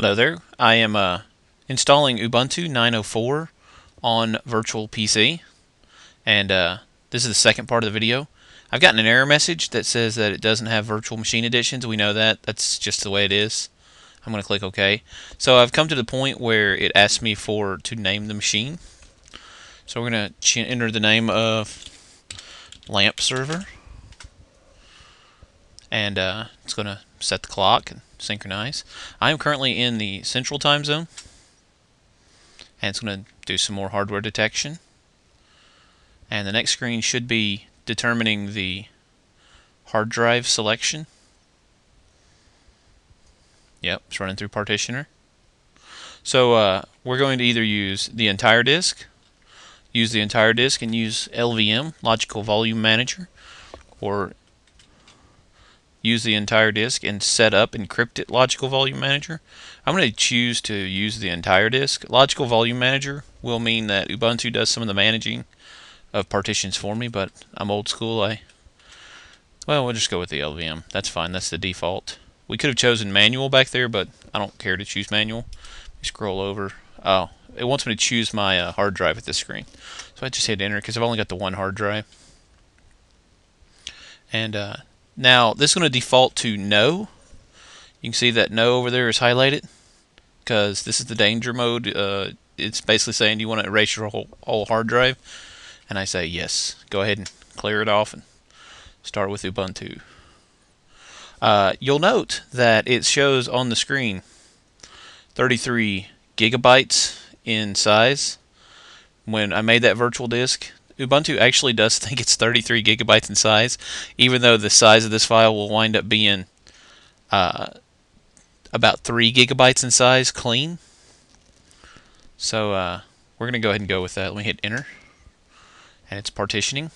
Hello there. I am installing Ubuntu 9.04 on Virtual PC, and this is the second part of the video. I've gotten an error message that says that it doesn't have virtual machine editions. We know that. That's just the way it is. I'm going to click OK. So I've come to the point where it asks me to name the machine. So we're going to enter the name of Lamp Server, and it's going to set the clock and synchronize. I'm currently in the central time zone, and it's going to do some more hardware detection. And the next screen should be determining the hard drive selection. Yep, it's running through partitioner. So we're going to either use the entire disk, and use LVM, Logical Volume Manager, or use the entire disk and set up encrypted Logical Volume Manager. I'm going to choose to use the entire disk. Logical Volume Manager will mean that Ubuntu does some of the managing of partitions for me, but I'm old school. We'll just go with the LVM. That's fine. That's the default. We could have chosen manual back there, but I don't care to choose manual. Scroll over. Oh, it wants me to choose my hard drive at this screen. So I just hit enter because I've only got the one hard drive. And now this is going to default to no. You can see that no over there is highlighted because this is the danger mode. It's basically saying, do you want to erase your whole hard drive? And I say yes. Go ahead and clear it off and start with Ubuntu. You'll note that it shows on the screen 33 gigabytes in size. When I made that virtual disk, Ubuntu actually does think it's 33 gigabytes in size, even though the size of this file will wind up being about 3 gigabytes in size clean. So we're going to go ahead and go with that. Let me hit enter. And it's partitioning.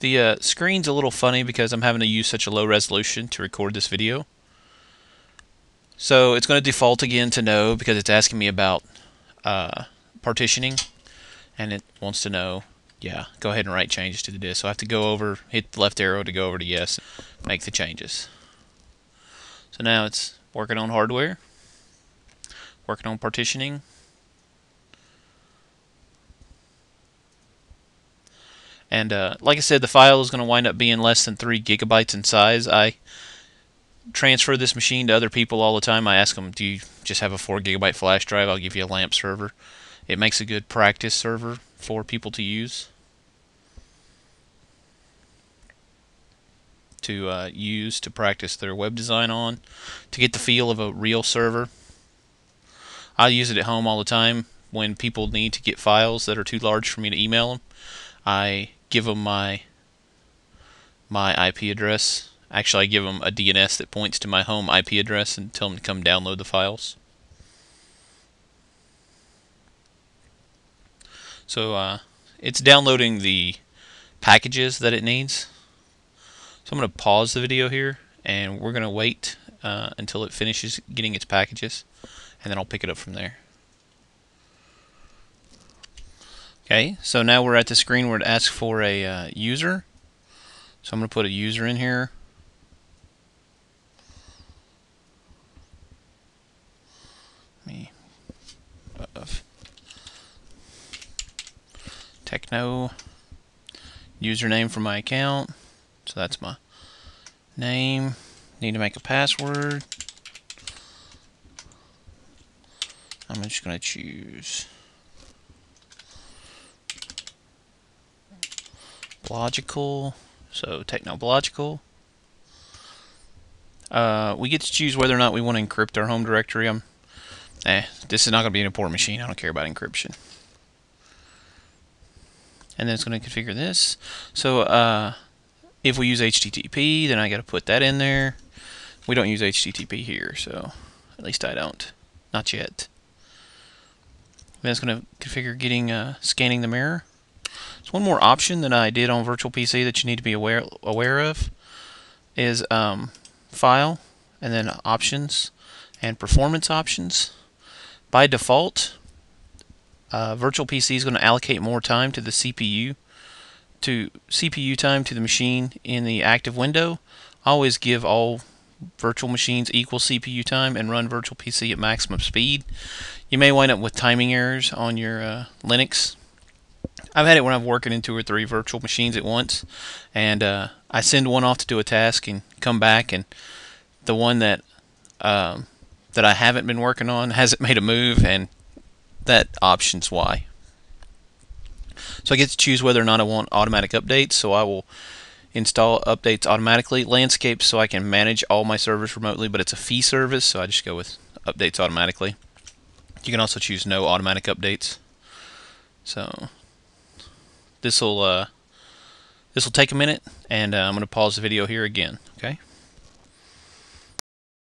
The screen's a little funny because I'm having to use such a low resolution to record this video. So it's going to default again to no because it's asking me about partitioning, and it wants to know, yeah, go ahead and write changes to the disk. So I have to go over, hit the left arrow to go over to yes, make the changes. So now it's working on hardware, working on partitioning. And like I said, the file is going to wind up being less than 3 gigabytes in size. I transfer this machine to other people all the time. I ask them, do you just have a 4 gigabyte flash drive? I'll give you a Lamp Server. It makes a good practice server for people to use to practice their web design on, to get the feel of a real server. I use it at home all the time when people need to get files that are too large for me to email them. I give them my IP address. Actually, I give them a DNS that points to my home IP address and tell them to come download the files. So it's downloading the packages that it needs. So I'm going to pause the video here, and we're going to wait until it finishes getting its packages, and then I'll pick it up from there. Okay, so now we're at the screen where it asks for a user. So I'm going to put a user in here. Techno username for my account. So that's my name. Need to make a password. I'm just going to choose logical, so technological. We get to choose whether or not we want to encrypt our home directory. This is not going to be an important machine. I don't care about encryption. And then it's going to configure this. So if we use HTTP, then I got to put that in there. We don't use HTTP here, so at least I don't. Not yet. Then it's going to configure scanning the mirror. So one more option that I did on Virtual PC that you need to be aware of is File, and then Options and Performance Options. By default, Virtual PC is going to allocate more time to the CPU to CPU time to the machine in the active window, always give all virtual machines equal CPU time and run Virtual PC at maximum speed. You may wind up with timing errors on your Linux. I've had it when I'm working in 2 or 3 virtual machines at once, and I send one off to do a task and come back, and the one that that I haven't been working on hasn't made a move, and that option's why. So I get to choose whether or not I want automatic updates, so I will install updates automatically. Landscape, so I can manage all my servers remotely, but it's a fee service, so I just go with updates automatically. You can also choose no automatic updates. So this will take a minute, and I'm going to pause the video here again. Okay.